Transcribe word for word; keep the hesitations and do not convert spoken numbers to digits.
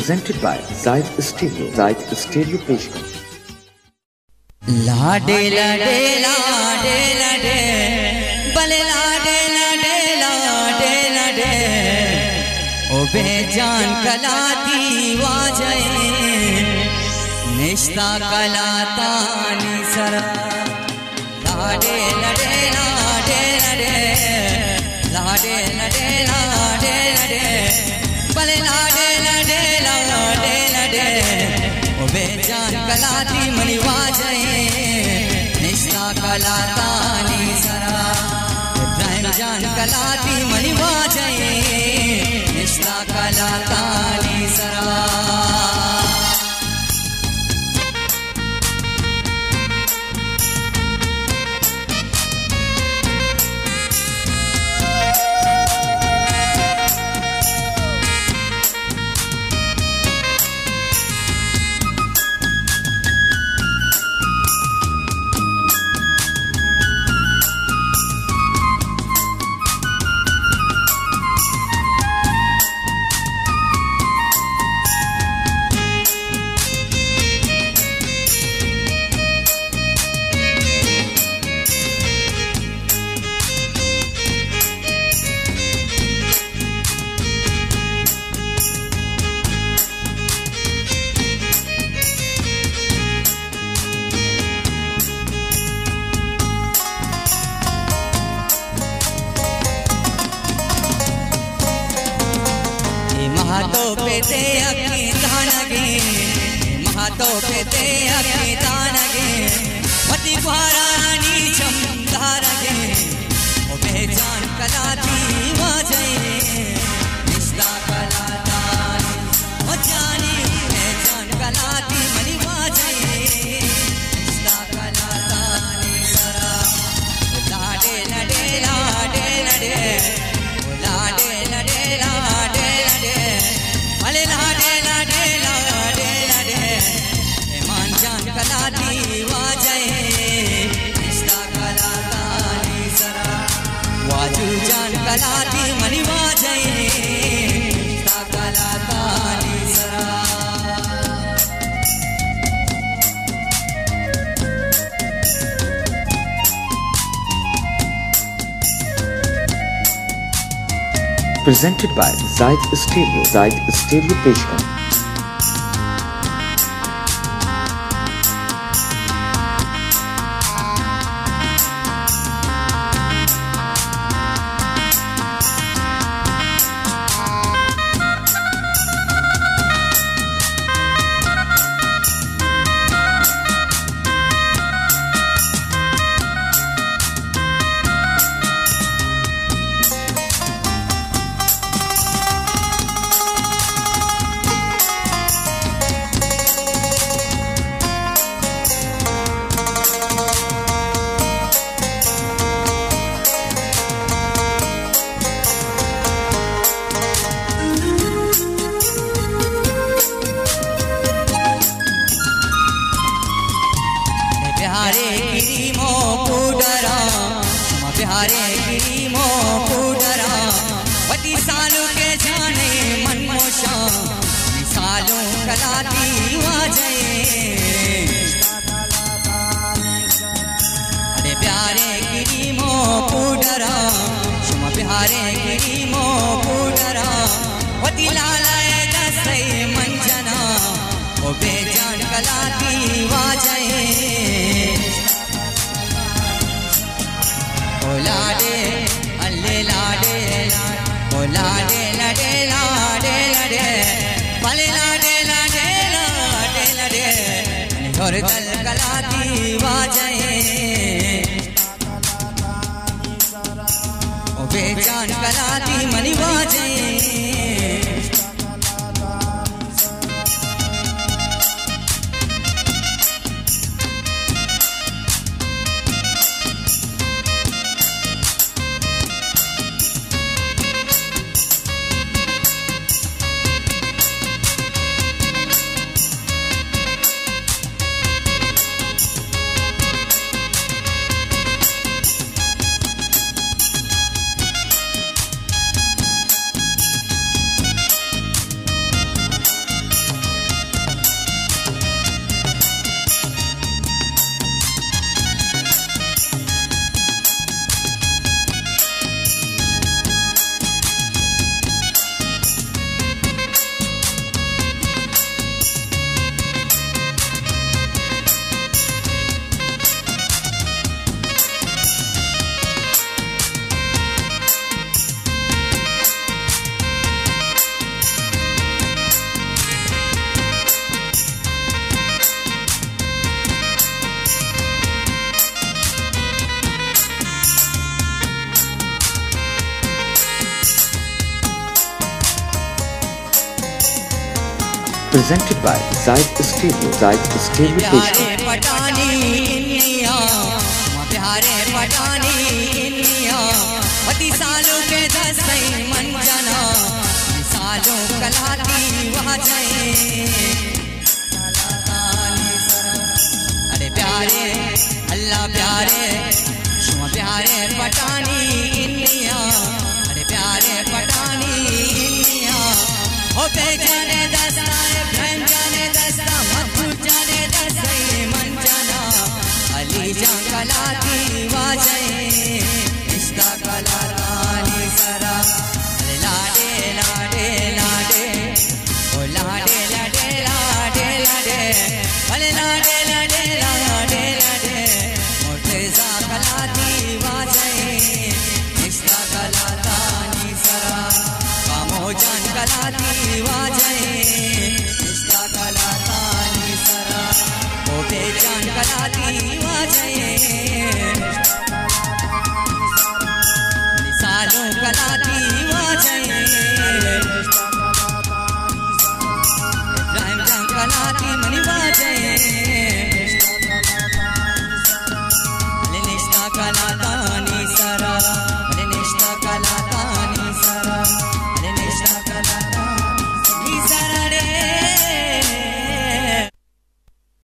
presented by Zahid Stereo. Zahid Stereo पेश कर लाडे लाडे लाडे लाडे बले लाडे लाडे लाडे लाडे ओ बेजान कला दीवा जाए निश्ता कला तानी सरा लाडे लाडे लाडे लाडे लाडे लाडे लाडे लाडे बले लाडे लाडे लाडे लाडे ओ बेजान कला दी मनीवा जाए निश्ता कला तानी सरा इब्राहिम जान कला दी मनीवा जाए निश्ता कला तानी सरा महातो पे ते अकी तानगे महातो पे ते अकी तानगे पति भारा रानी चमदारगे ओ बेजान कला दी वाजे निश्ता कला तानी ओ जानी बेजान कला दी मनी वाजे निश्ता कला तानी सरा लाडे लडे लाडे लडे लाडे लडे लाडे लडे भले लाडे लाडे लाडे लडे ईमान जान कला दीवा जाए निश्ता कला तानी सरा वाजू जान कला दी मनीवा जाए निश्ता कला तानी सरा presented by Zahid Stereo. Zahid Stereo पेश कर बिहारे गिरी मो को डरा बिहारे गिरी मो को डरा पति सालों के जाने मन मोशा सालों कला दीवा जाए अरे प्यारे गिरी मो को डरा बिहारे गिरी मो को डरा पति लाला दसे मन जना ओ बेजान कला दीवा जाए लाडे अल्ले लाडे ओ लाडे लाडे लाडे लाडे भले लाडे लाडे लाडे लाडे और दल कला दीवा जाए ओ बेजान कला दी मनीवा जाए presented by Zahid Stereo. Zahid Stereo अरे प्यारे अल्लाह प्यारे प्यारे पठानी इंडिया अरे प्यारे पठानी इंडिया हो पहचाने दस्ता जाने दस्ता मधु जाने दस्ता मन जाना अली जान कला की वाजे रिश्ता कला रानी सरा अरे लाडे लाडे लाडे ओ लाडे लाडे लाडे लाडे अरे लाडे लाडे लाडे लाडे मोटे जा कला की वाजे रिश्ता कला रानी सरा कामो जान कला की वाजे जान कलाती वाजे सालों कलाती वाजे जान कलाती मनी वाजे।